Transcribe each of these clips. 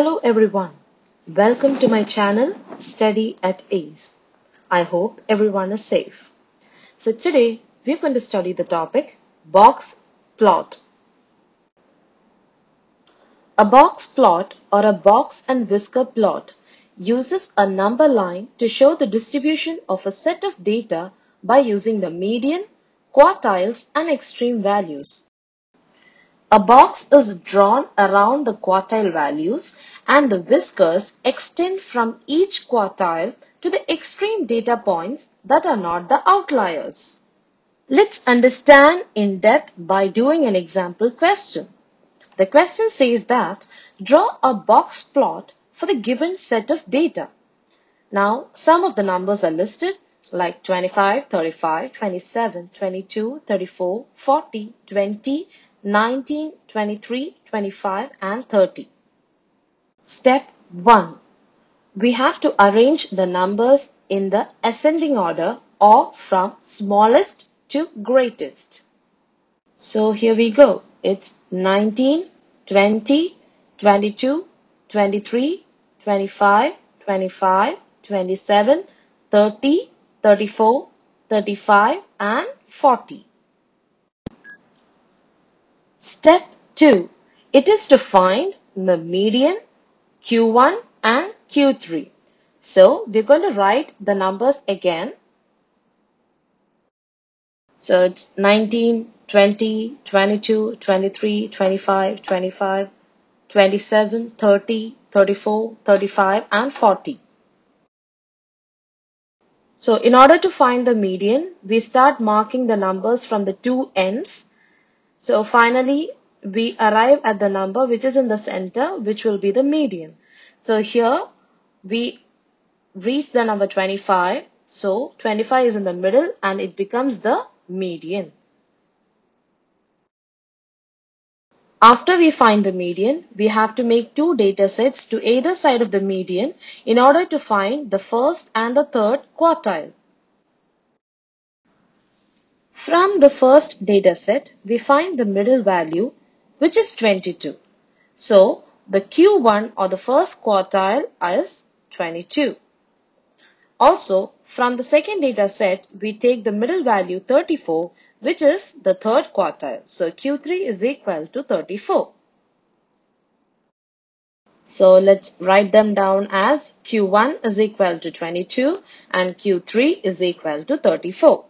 Hello everyone, welcome to my channel Study at Ease. I hope everyone is safe. So today we're going to study the topic box plot. A box plot or a box and whisker plot uses a number line to show the distribution of a set of data by using the median, quartiles and extreme values. A box is drawn around the quartile values and the whiskers extend from each quartile to the extreme data points that are not the outliers. Let's understand in depth by doing an example question. The question says that draw a box plot for the given set of data. Now some of the numbers are listed like 25, 35, 27, 22, 34, 40, 20, 19, 23, 25 and 30. Step 1. We have to arrange the numbers in the ascending order or from smallest to greatest. So here we go. It's 19, 20, 22, 23, 25, 25, 27, 30, 34, 35 and 40. Step 2. It is to find the median Q1 and Q3. So we're going to write the numbers again. So it's 19, 20, 22, 23, 25, 25, 27, 30, 34, 35 and 40. So in order to find the median, we start marking the numbers from the two ends. So finally, we arrive at the number which is in the center, which will be the median. So here we reach the number 25. So 25 is in the middle and it becomes the median. After we find the median, we have to make two data sets to either side of the median in order to find the first and the third quartile. From the first data set, we find the middle value, which is 22. So the Q1 or the first quartile is 22. Also, from the second data set, we take the middle value 34, which is the third quartile. So Q3 is equal to 34. So let's write them down as Q1 is equal to 22 and Q3 is equal to 34.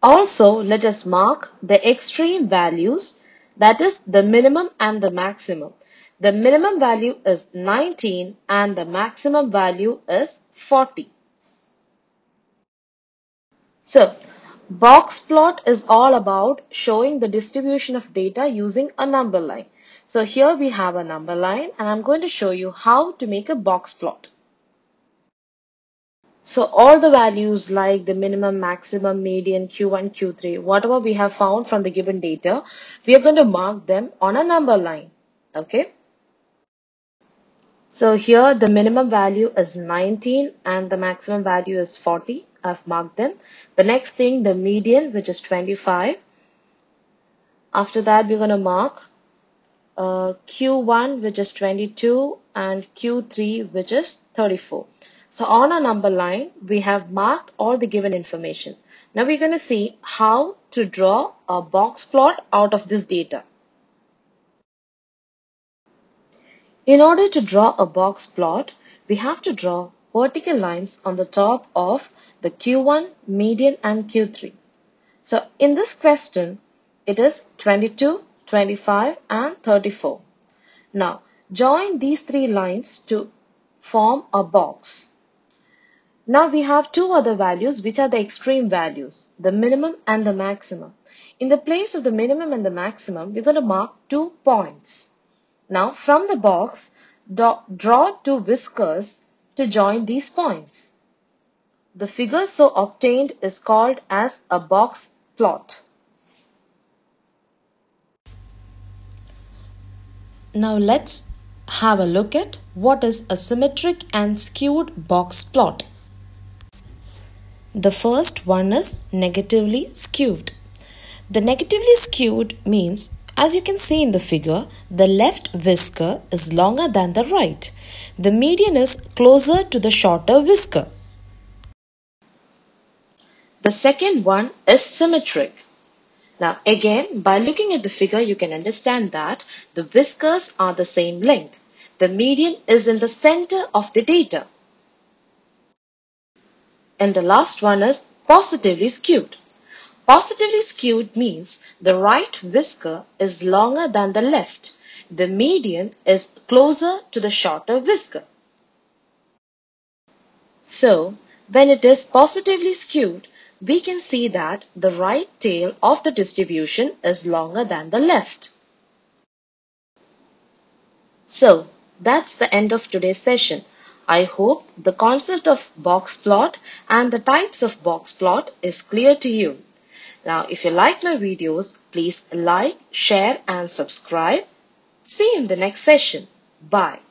Also, let us mark the extreme values, that is the minimum and the maximum. The minimum value is 19 and the maximum value is 40. So, box plot is all about showing the distribution of data using a number line. So, here we have a number line and I'm going to show you how to make a box plot. So all the values like the minimum, maximum, median, Q1, Q3, whatever we have found from the given data, we are going to mark them on a number line. Okay. So here the minimum value is 19 and the maximum value is 40. I've marked them. The next thing, the median, which is 25. After that, we're going to mark Q1, which is 22 and Q3, which is 34. So on a number line, we have marked all the given information. Now we're going to see how to draw a box plot out of this data. In order to draw a box plot, we have to draw vertical lines on the top of the Q1, median and Q3. So in this question, it is 22, 25 and 34. Now join these three lines to form a box. Now we have two other values which are the extreme values, the minimum and the maximum. In the place of the minimum and the maximum, we're going to mark 2 points. Now from the box, draw 2 whiskers to join these points. The figure so obtained is called as a box plot. Now let's have a look at what is a symmetric and skewed box plot. The first one is negatively skewed. The negatively skewed means As you can see in the figure, the left whisker is longer than the right. The median is closer to the shorter whisker. The second one is symmetric. Now again, by looking at the figure, you can understand that the whiskers are the same length. The median is in the center of the data. And the last one is positively skewed. Positively skewed means the right whisker is longer than the left. The median is closer to the shorter whisker. So, when it is positively skewed, we can see that the right tail of the distribution is longer than the left. So, that's the end of today's session. I hope the concept of box plot and the types of box plot is clear to you. Now, if you like my videos, please like, share and subscribe. See you in the next session. Bye.